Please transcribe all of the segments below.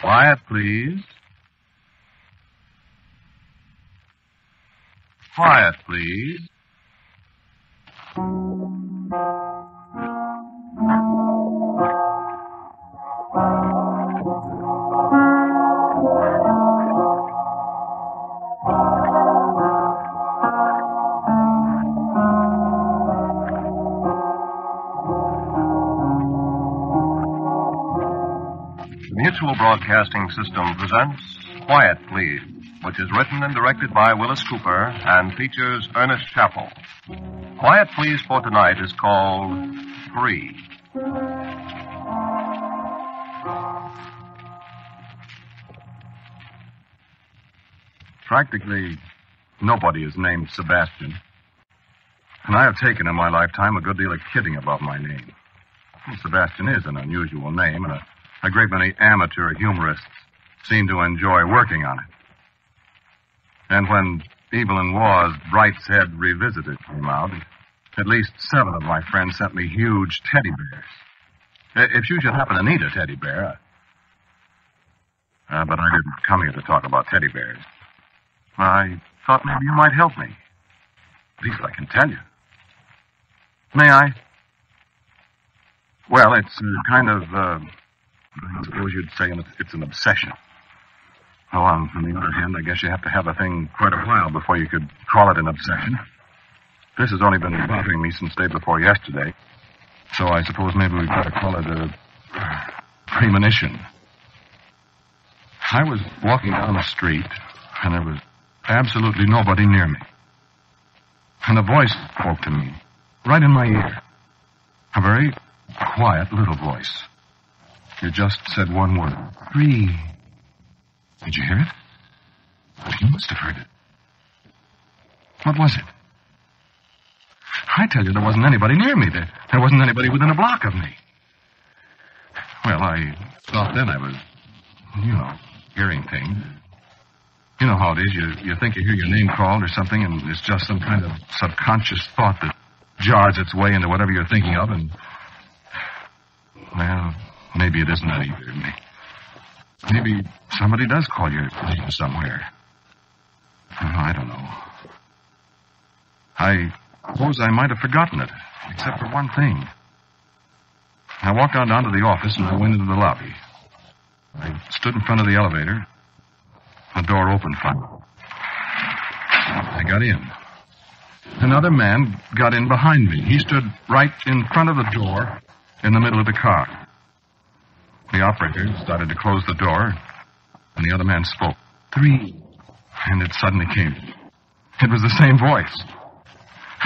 Quiet, please. Quiet, please. Mutual Broadcasting System presents Quiet Please, which is written and directed by Willis Cooper and features Ernest Chappell. Quiet Please for tonight is called Three. Practically nobody is named Sebastian, and I have taken in my lifetime a good deal of kidding about my name. Sebastian is an unusual name, and a great many amateur humorists seem to enjoy working on it. And when Evelyn Waugh's Bright's Head Revisited came out, at least 7 of my friends sent me huge teddy bears. If you should happen to need a teddy bear... But I didn't come here to talk about teddy bears. I thought maybe you might help me. At least I can tell you. May I? Well, it's kind of... I suppose you'd say it's an obsession. Well, on the other hand, I guess you have to have a thing quite a while before you could call it an obsession. This has only been bothering me since day before yesterday, so I suppose maybe we'd better call it a premonition. I was walking down the street, and there was absolutely nobody near me. And a voice spoke to me, right in my ear. A very quiet little voice. You just said one word. Three. Did you hear it? You must have heard it. What was it? I tell you, there wasn't anybody near me. There wasn't anybody within a block of me. Well, I thought then I was, hearing things. You know how it is. You think you hear your name called or something, and it's just some kind of subconscious thought that jars its way into whatever you're thinking of, and... well... maybe it isn't either. Maybe somebody does call your name somewhere. I don't know. I suppose I might have forgotten it, except for one thing. I walked on down to the office and I went into the lobby. I stood in front of the elevator. The door opened finally. I got in. Another man got in behind me. He stood right in front of the door in the middle of the car. The operator started to close the door, and the other man spoke. Three. And it suddenly came. It was the same voice.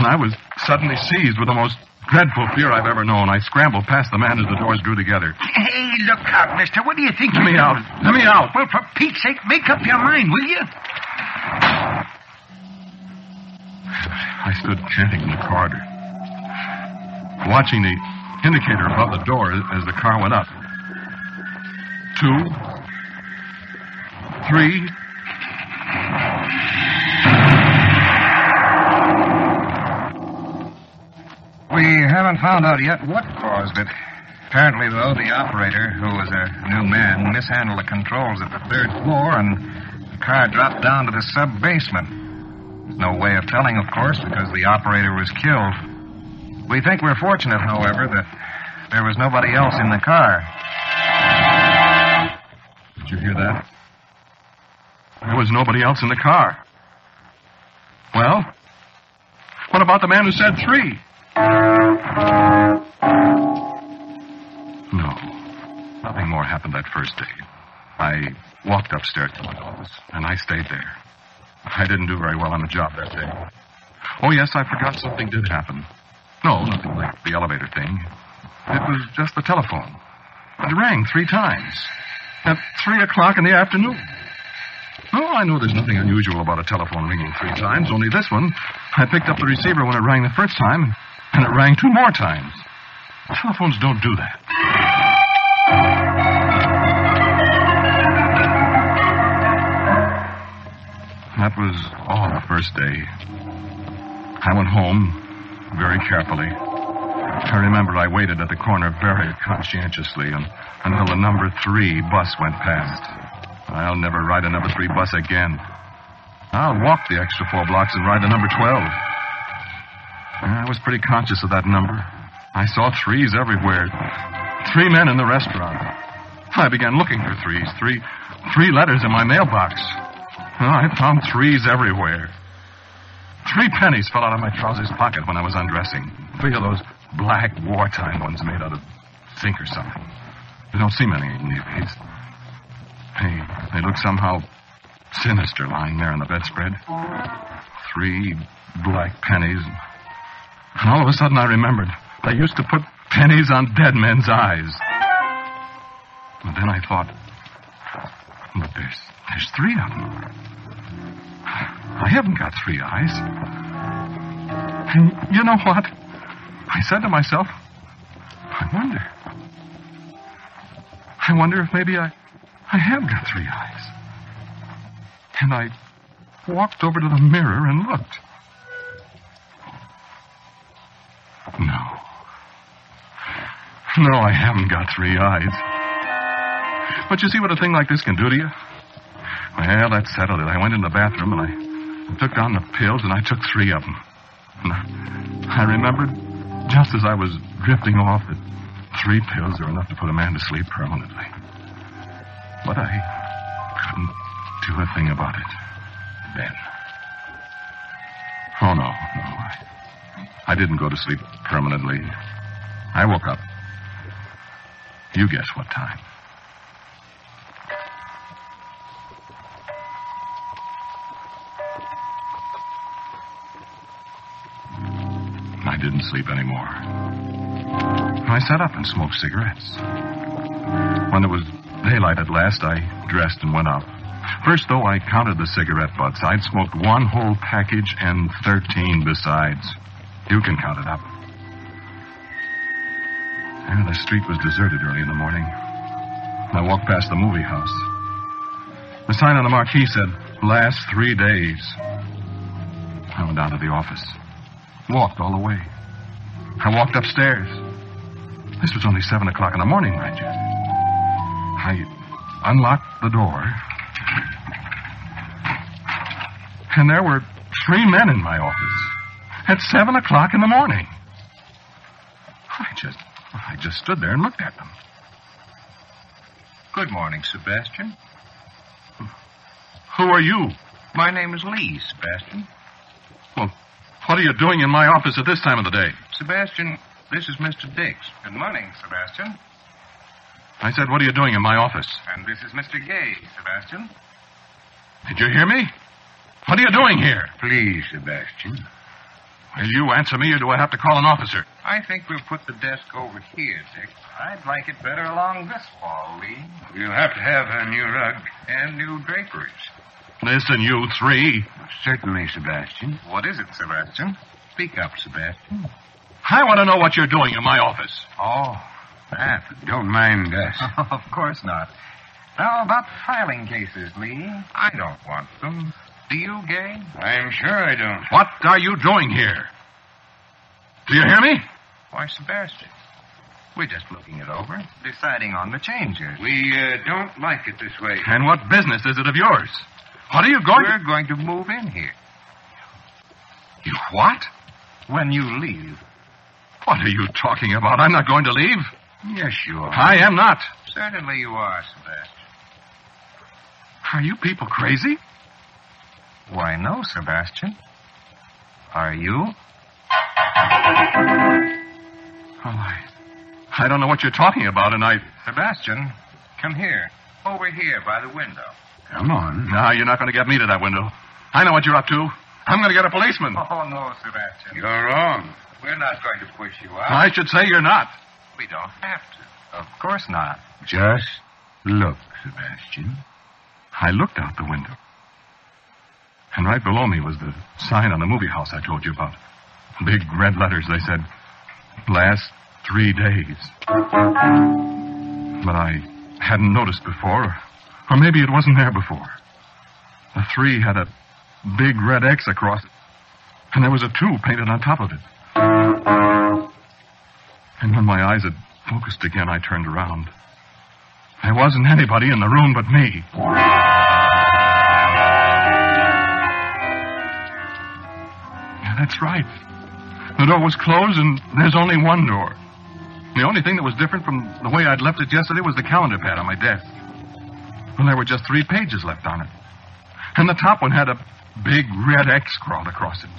And I was suddenly seized with the most dreadful fear I've ever known. I scrambled past the man as the doors drew together. Hey, look out, mister. What do you think? Let me out. Well, for Pete's sake, make up your mind, will you? I stood chanting in the corridor, watching the indicator above the door as the car went up. 2, 3. We haven't found out yet what caused it. Apparently, though, the operator, who was a new man, mishandled the controls at the 3rd floor, and the car dropped down to the sub-basement. There's no way of telling, of course, because the operator was killed. We think we're fortunate, however, that there was nobody else in the car. Did you hear that? There was nobody else in the car. Well, what about the man who said 3? No. Nothing more happened that first day. I walked upstairs to my office, and I stayed there. I didn't do very well on the job that day. Oh, yes, I forgot something did happen. No, nothing like the elevator thing. It was just the telephone. It rang 3 times. At 3 o'clock in the afternoon. Oh, I know there's nothing unusual about a telephone ringing 3 times, only this one. I picked up the receiver when it rang the first time, and it rang 2 more times. Telephones don't do that. That was all the first day. I went home very carefully. I remember I waited at the corner very conscientiously until the number 3 bus went past. I'll never ride a number 3 bus again. I'll walk the extra 4 blocks and ride the number 12. I was pretty conscious of that number. I saw 3s everywhere. 3 men in the restaurant. I began looking for 3s. Three letters in my mailbox. I found 3s everywhere. 3 pennies fell out of my trousers pocket when I was undressing. 3 of those black wartime ones made out of zinc or something. You don't see many these days. They look somehow sinister lying there on the bedspread. 3 black pennies. And all of a sudden I remembered. They used to put pennies on dead men's eyes. And then I thought, but there's 3 of them. I haven't got 3 eyes. And you know what? I said to myself, I wonder if maybe I have got 3 eyes. And I walked over to the mirror and looked. No, I haven't got 3 eyes. But you see what a thing like this can do to you? Well, that settled it. I went in the bathroom and I took down the pills and I took 3 of them. And I remembered just as I was drifting off that 3 pills are enough to put a man to sleep permanently. But I couldn't do a thing about it then. Oh, no. I didn't go to sleep permanently. I woke up. You guess what time. I didn't sleep anymore. I sat up and smoked cigarettes. When it was daylight at last, I dressed and went out. First, though, I counted the cigarette butts. I'd smoked 1 whole package and 13 besides. You can count it up. And the street was deserted early in the morning. I walked past the movie house. The sign on the marquee said, last 3 days. I went down to the office. Walked all the way. I walked upstairs. This was only 7 o'clock in the morning, mind you. I unlocked the door. And there were 3 men in my office. At 7 o'clock in the morning. I just stood there and looked at them. Good morning, Sebastian. Who are you? My name is Lee, Sebastian. Well, what are you doing in my office at this time of the day? Sebastian, this is Mr. Dix. Good morning, Sebastian. I said, what are you doing in my office? And this is Mr. Gay, Sebastian. Did you hear me? What are you doing here? Please, Sebastian. Will you answer me, or do I have to call an officer? I think we'll put the desk over here, Dick. I'd like it better along this wall, Lee. You'll have to have a new rug and new draperies. Listen, you 3. Certainly, Sebastian. What is it, Sebastian? Speak up, Sebastian. I want to know what you're doing in my office. Oh, that. Don't mind us. Oh, of course not. Now, about the filing cases, Lee. I don't want them. Do you, Gay? I'm sure I don't. What are you doing here? Do you hear me? Why, Sebastian, we're just looking it over, deciding on the changes. We don't like it this way. And what business is it of yours? What are you going to... We're going to move in here. You what? When you leave. What are you talking about? I'm not going to leave. Yes, you are. I am not. Certainly you are, Sebastian. Are you people crazy? Why, no, Sebastian. Are you? Oh, I don't know what you're talking about, and I... Sebastian, come here. Over here by the window. Come on. No, you're not going to get me to that window. I know what you're up to. I'm going to get a policeman. Oh, no, Sebastian. You're wrong. We're not going to push you out. I should say you're not. We don't have to. Of course not. Just look, Sebastian. I looked out the window. And right below me was the sign on the movie house I told you about. Big red letters, they said, last 3 days. But I hadn't noticed before, or maybe it wasn't there before. The 3 had a big red X across it, and there was a 2 painted on top of it. And when my eyes had focused again, I turned around. There wasn't anybody in the room but me. Yeah, that's right. The door was closed, and there's only one door. The only thing that was different from the way I'd left it yesterday was the calendar pad on my desk. Well, there were just 3 pages left on it. And the top one had a big red X scrawled across it.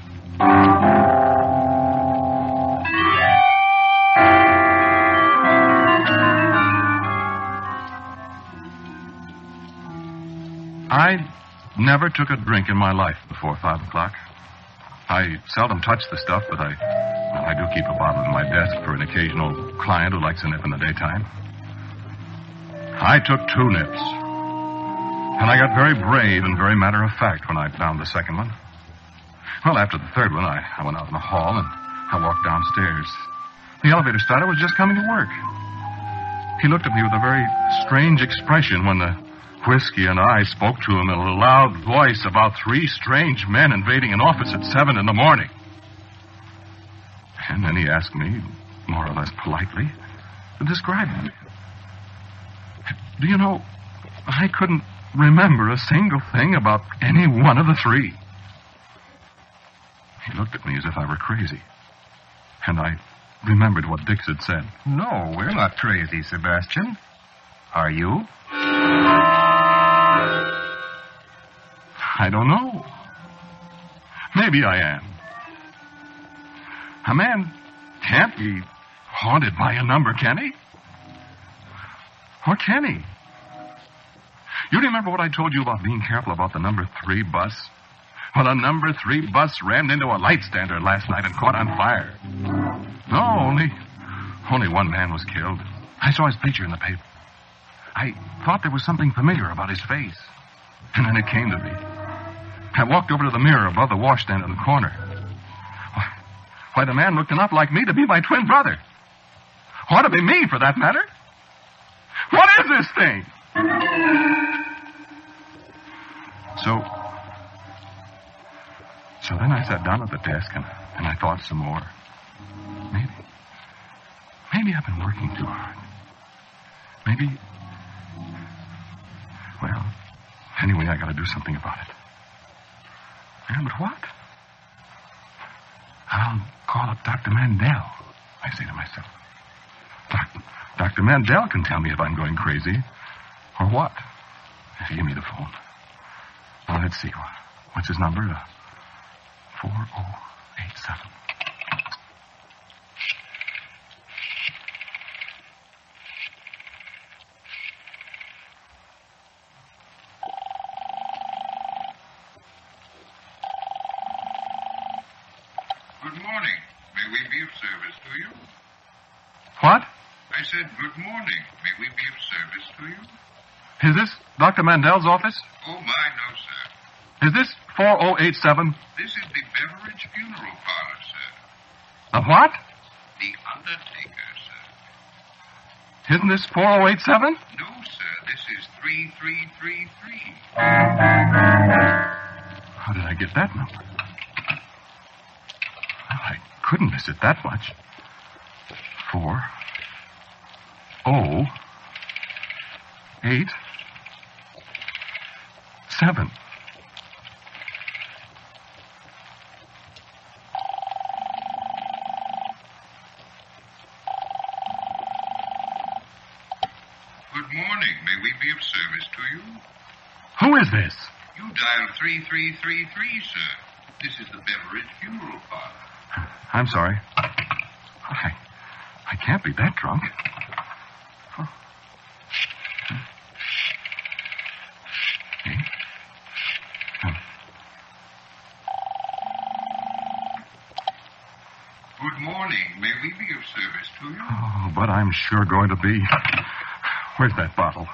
I never took a drink in my life before 5 o'clock. I seldom touch the stuff, but I do keep a bottle in my desk for an occasional client who likes a nip in the daytime. I took 2 nips. And I got very brave and very matter-of-fact when I found the second one. Well, after the third one, I went out in the hall and I walked downstairs. The elevator starter was just coming to work. He looked at me with a very strange expression when the whiskey and I spoke to him in a loud voice about 3 strange men invading an office at 7 a.m. And then he asked me, more or less politely, to describe him. Do you know, I couldn't remember a single thing about any one of the 3. He looked at me as if I were crazy. And I remembered what Dix had said. No, we're not crazy, Sebastian. Are you? I don't know. Maybe I am. A man can't be haunted by a number, can he? Or can he? You remember what I told you about being careful about the number 3 bus? Well, the number 3 bus rammed into a light standard last night and caught on fire. No, only one man was killed. I saw his picture in the paper. I thought there was something familiar about his face. And then it came to me. I walked over to the mirror above the washstand in the corner. Why, the man looked enough like me to be my twin brother. Or to be me, for that matter. What is this thing? So then I sat down at the desk and I thought some more. Maybe I've been working too hard. Maybe... Well, anyway, I got to do something about it. And but what? I'll call up Dr. Mandel, I say to myself. Dr. Mandel can tell me if I'm going crazy or what. If you give me the phone. Well, let's see. What's his number? 4087. Good morning. May we be of service to you? Is this Dr. Mandel's office? Oh, my, no, sir. Is this 4087? This is the Beveridge Funeral Parlor, sir. The what? The undertaker, sir. Isn't this 4087? No, sir. This is 3333. How did I get that number? Well, I couldn't miss it that much. 4 0 8 7. Good morning. May we be of service to you? Who is this? You dialed 3333, sir. This is the Beveridge Funeral Parlor. I'm sorry. I can't be that drunk. Oh, but I'm sure going to be. Where's that bottle?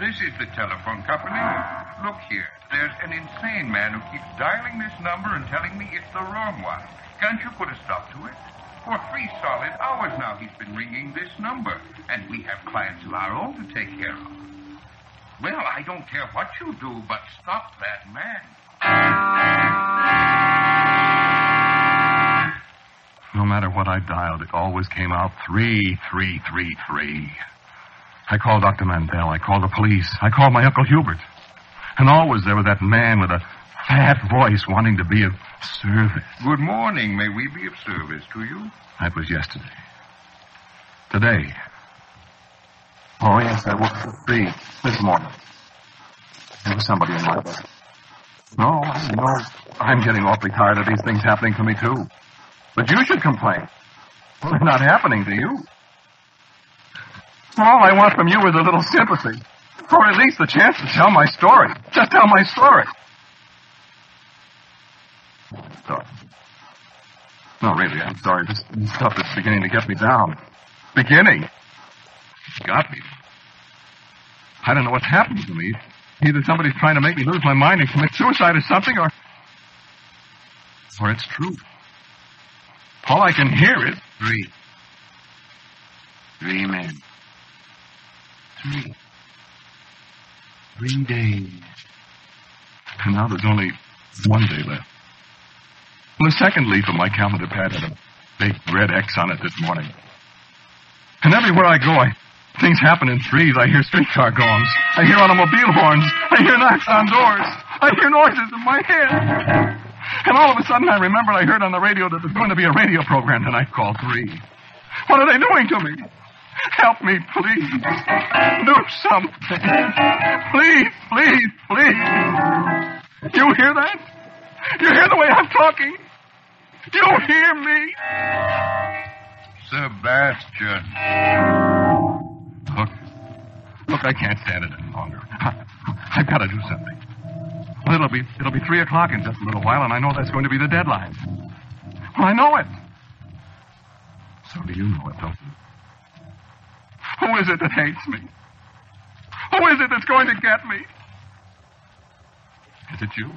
This is the telephone company. Look here. There's an insane man who keeps dialing this number and telling me it's the wrong one. Can't you put a stop to it? For 3 solid hours now he's been ringing this number. And we have clients of our own to take care of. Well, I don't care what you do, but stop that man. No matter what I dialed, it always came out 3333. I called Dr. Mandel. I called the police. I called my Uncle Hubert. And always there was that man with a fat voice wanting to be of service. Good morning. May we be of service to you? That was yesterday. Today. Oh, yes, I woke up at 3 this morning. There was somebody in my bed. No, I'm getting awfully tired of these things happening to me, too. But you should complain. Well, they're not happening to you. All I want from you is a little sympathy. Or at least the chance to tell my story. Just tell my story. Sorry. No, really, I'm sorry. This stuff is beginning to get me down. Beginning. It's got me. I don't know what's happened to me. Either somebody's trying to make me lose my mind and commit suicide or something, or it's true. All I can hear is... 3. 3 men. 3. 3 days. And now there's only 1 day left. Well, the second leaf of my calendar pad had a big red X on it this morning. And everywhere I go, things happen in threes. I hear streetcar gongs. I hear automobile horns. I hear knocks on doors. I hear noises in my head. And all of a sudden, I remembered I heard on the radio that there's going to be a radio program tonight called 3. What are they doing to me? Help me, please. Do something. Please, please, please. You hear that? You hear the way I'm talking? You hear me? Sebastian. Look, I can't stand it any longer. I've got to do something. Well, it'll be 3 o'clock in just a little while, and I know that's going to be the deadline. Well, I know it. So do you know it, don't you? Who is it that hates me? Who is it that's going to get me? Is it you?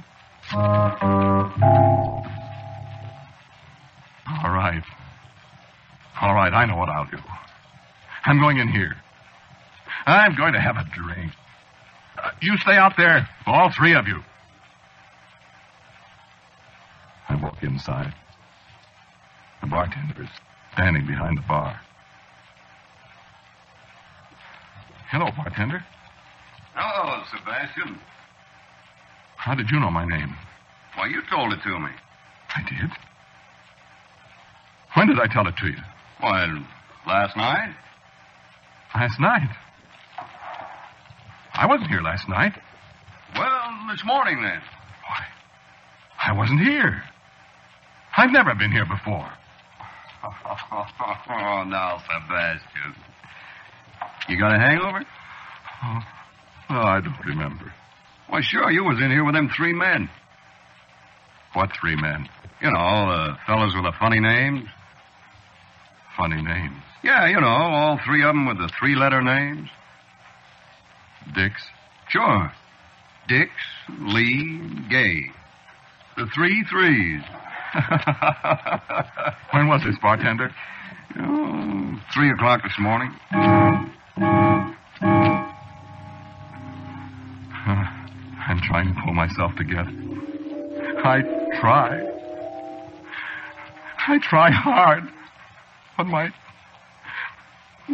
All right, I know what I'll do. I'm going in here. I'm going to have a drink. You stay out there, all 3 of you. I walk inside. The bartender is standing behind the bar. Hello, bartender. Hello, Sebastian. How did you know my name? Why, you told it to me. I did? When did I tell it to you? Well, last night. Last night? I wasn't here last night. Well, this morning, then. Why, I wasn't here. I've never been here before. Oh, now, Sebastian. You got a hangover? Oh, I don't remember. Why, sure, you was in here with them 3 men. What 3 men? You know, the fellas with the funny names. Funny names? Yeah, you know, all 3 of them with the 3-letter names. Dix? Sure. Dix, Lee, Gay. The 3 3s. When was this, bartender? Oh, 3 o'clock this morning. I'm trying to pull myself together. I try hard. But my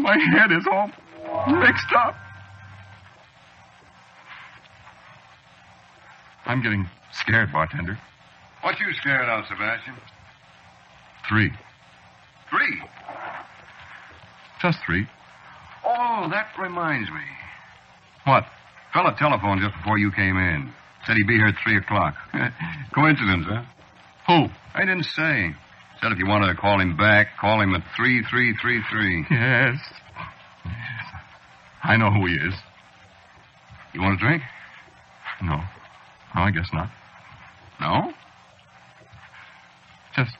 head is all mixed up. I'm getting scared, bartender. What you scared of, Sebastian? 3. 3? Just 3. Oh, that reminds me. What? Fella telephoned just before you came in. Said he'd be here at 3 o'clock. Coincidence, huh? Who? I didn't say. Said if you wanted to call him back, call him at 3333. Yes. I know who he is. You want a drink? No, I guess not. No? Just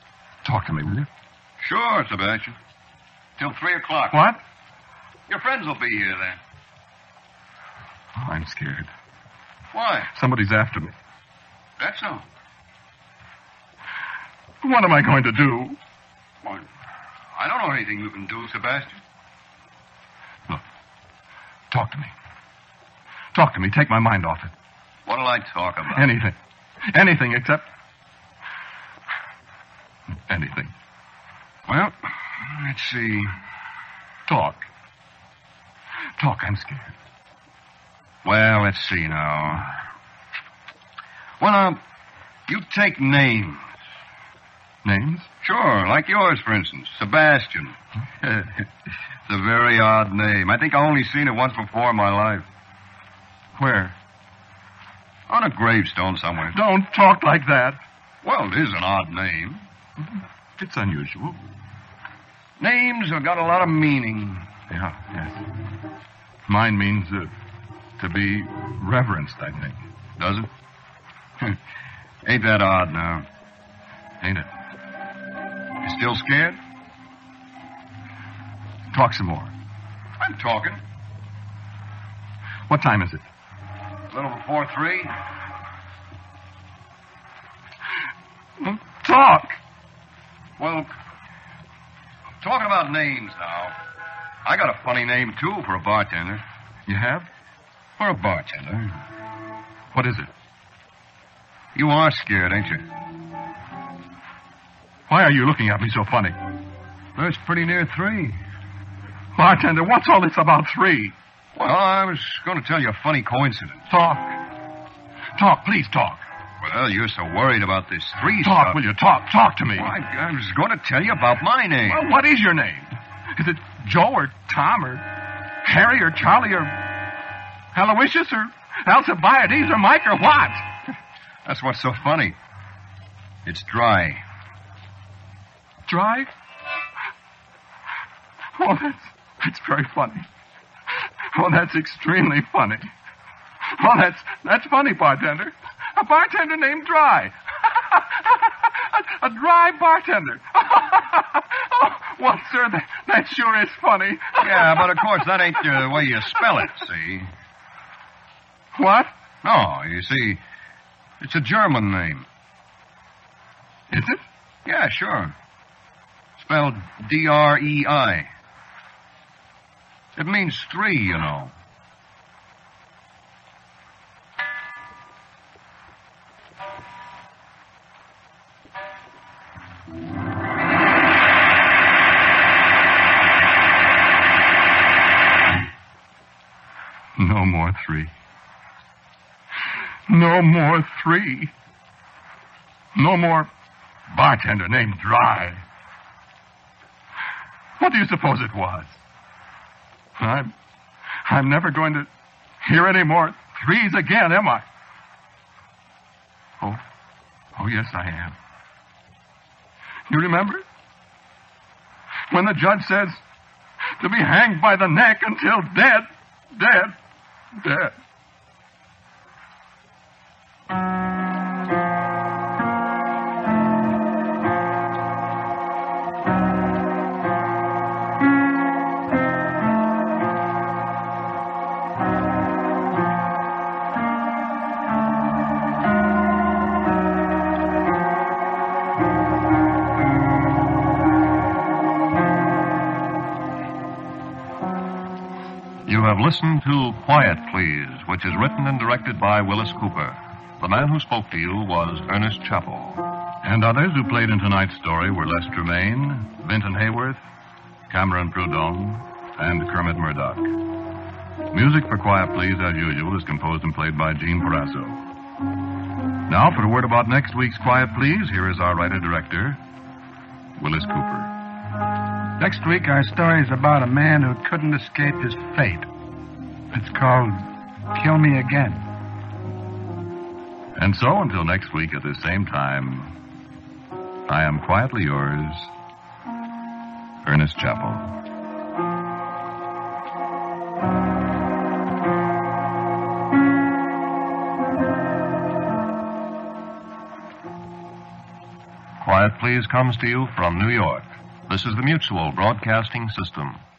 talk to me, will you? Sure, Sebastian. Till 3 o'clock. What? Your friends will be here then. Oh, I'm scared. Why? Somebody's after me. That's so. What am I going to do? Well, I don't know anything you can do, Sebastian. Look, talk to me. Take my mind off it. What'll I talk about? Anything. Anything except... anything. Well, let's see. Talk. Talk, I'm scared. Well, let's see now. Well, now, you take names. Names? Sure, like yours, for instance. Sebastian. It's a very odd name. I think I've only seen it once before in my life. Where? On a gravestone somewhere. Don't talk like that. Well, it is an odd name. It's unusual. Names have got a lot of meaning. Yeah, yes. Mine means to be reverenced, I think. Does it? Ain't that odd now? Ain't it? You still scared? Talk some more. I'm talking. What time is it? A little before 3. Talk! Well, talking about names now. I got a funny name, too, for a bartender. You have? For a bartender. What is it? You are scared, ain't you? Why are you looking at me so funny? Well, it's pretty near 3. Bartender, what's all this about 3? Well, I was going to tell you a funny coincidence. Talk. Talk, please talk. Well, you're so worried about this 3 talk, stuff. Will you? Talk to me. Well, I was going to tell you about my name. Well, what is your name? Is it Joe or Tom or Harry or Charlie or Aloysius or Alcibiades or Mike or what? That's what's so funny. It's dry. Dry? Oh, that's very funny. Oh, that's extremely funny. Oh, that's funny, bartender. A bartender named Dry. A dry bartender. Oh, well, sir, that sure is funny. Yeah, but of course that ain't the way you spell it, see? What? No, you see, it's a German name. Is it? Yeah, sure. Spelled D-R-E-I. It means 3, you know. No more 3. No more 3. No more bartender named Dry. What do you suppose it was? I'm never going to hear any more 3s again, am I? Oh, yes, I am. You remember? When the judge says to be hanged by the neck until dead. Listen to Quiet Please, which is written and directed by Willis Cooper. The man who spoke to you was Ernest Chappell. And others who played in tonight's story were Les Tremaine, Vinton Hayworth, Cameron Prud'Homme, and Kermit Murdoch. Music for Quiet Please, as usual, is composed and played by Gene Parasso. Now, for a word about next week's Quiet Please, here is our writer-director, Willis Cooper. Next week, our story is about a man who couldn't escape his fate. It's called Kill Me Again. And so, until next week at this same time, I am quietly yours, Ernest Chappell. Quiet Please comes to you from New York. This is the Mutual Broadcasting System.